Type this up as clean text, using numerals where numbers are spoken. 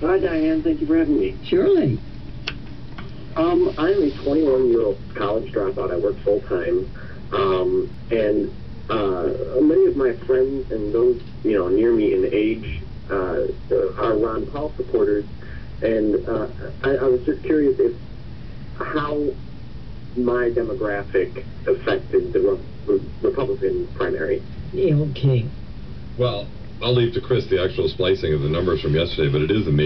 Hi, Diane. Thank you for having me. Surely. I'm a 21-year-old college dropout. I work full-time. Many of my friends and those, near me in age are Ron Paul supporters. And I was just curious if how my demographic affected the Republican primary. Yeah, okay. Well, I'll leave to Chris the actual splicing of the numbers from yesterday, but it is amazing.